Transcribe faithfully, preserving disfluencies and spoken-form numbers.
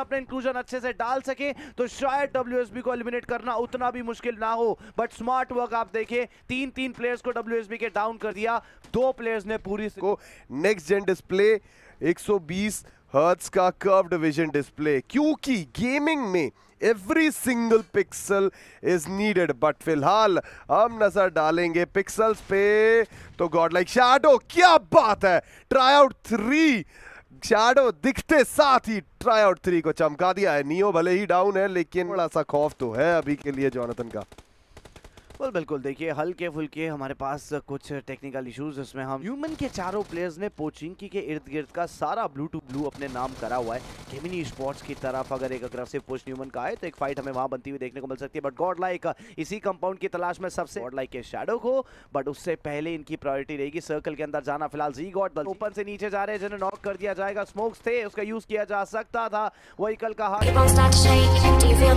उसमें अपना इंक्लूजन अच्छे से डाल सके तो शायद डब्ल्यूएसबी को एलिमिनेट करना उतना भी मुश्किल ना हो। बट स्मार्ट वर्क आप देखिए, तीन तीन प्लेयर्स को डब्ल्यूएसबी के डाउन कर दिया, दो प्लेयर्स ने पूरी को। नेक्स्ट जेन डिस्प्ले एक सौ बीस हर्ट्ज का कर्व्ड विजन डिस्प्ले, क्योंकि गेमिंग में every single pixel is needed. But फिलहाल हम नजर डालेंगे पिक्सल्स पे तो गॉडलाइक शैडो, क्या बात है, ट्राई आउट थ्री शैडो दिखते साथ ही ट्राई आउट थ्री को चमका दिया है। नियो भले ही डाउन है लेकिन थोड़ा सा खौफ तो है अभी के लिए जॉनथन का। बिल्कुल बिल्कुल देखिए, हल्के फुल्के हमारे पास कुछ टेक्निकल इश्यूज उसमें हम ह्यूमन के चारों प्लेयर्स ने पोचिंकी के इर्द गिर्द का सारा ब्लू टू ब्लू अपने नाम करा हुआ है। गेमिनी स्पोर्ट्स की तरफ अगर एक अग्रेसिव पुश ह्यूमन का आए तो एक फाइट हमें वहां बनती हुई देखने को मिल सकती है। बट गॉडलाइक इसी कंपाउंड की तलाश में सबसे गॉडलाइक के शैडो को, बट उससे पहले इनकी प्रायोरिटी रहेगी सर्कल के अंदर जाना। फिलहाल जी गॉड बल ओपन से नीचे जा रहे हैं, जिन्हें नॉक कर दिया जाएगा। स्मोक्स थे, उसका यूज किया जा सकता था, वहीकल का हाथ